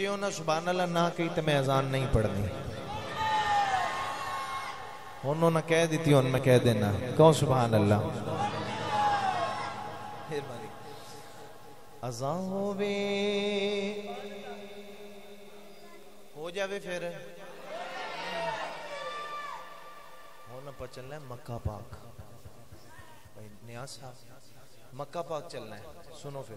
کیوں نہ سبحان اللہ نہ کہی تو میں اذان نہیں پڑھنی، انہوں نے کہہ دیتی ان میں کہہ دینا کہو سبحان اللہ۔ اذان ہوے ہو جاوے پھر ہونا پا چلنا ہے مکہ پاک، بھائی نیاز صاحب مکہ پاک چلنا ہے، سنو پھر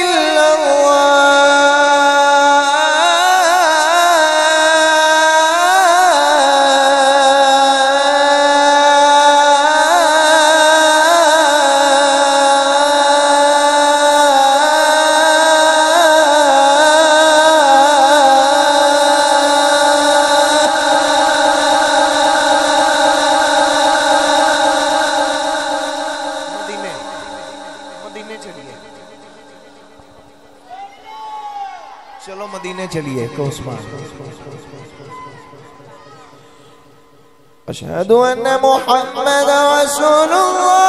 إلا الله چلو مدینے چلیے کہ عثمان اشہد ان محمد رسول اللہ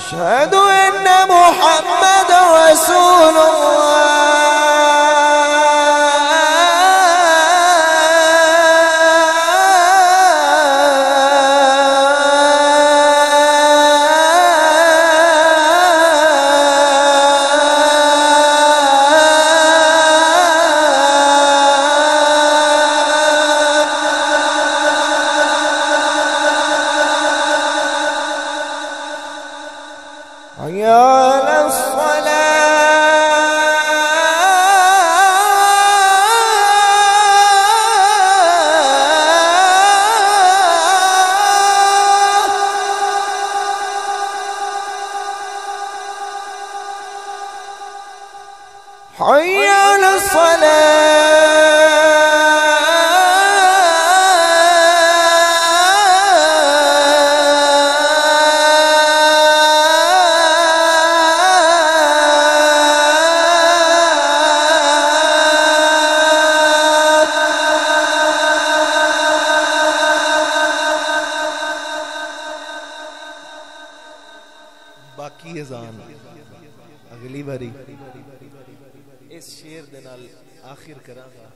اشہد ان محمد رسول اللہ يا الصلاة حي على الصلاة باقی اذان اگلی باری اس شعر دے نال آخر کراں گا۔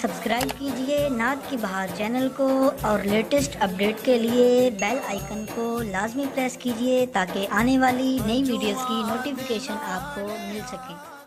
سبسکرائب کیجئے نعت کی بہار چینل کو اور لیٹسٹ اپڈیٹ کے لیے بیل آئیکن کو لازمی پریس کیجئے تاکہ آنے والی نئی ویڈیوز کی نوٹیفیکیشن آپ کو مل سکے۔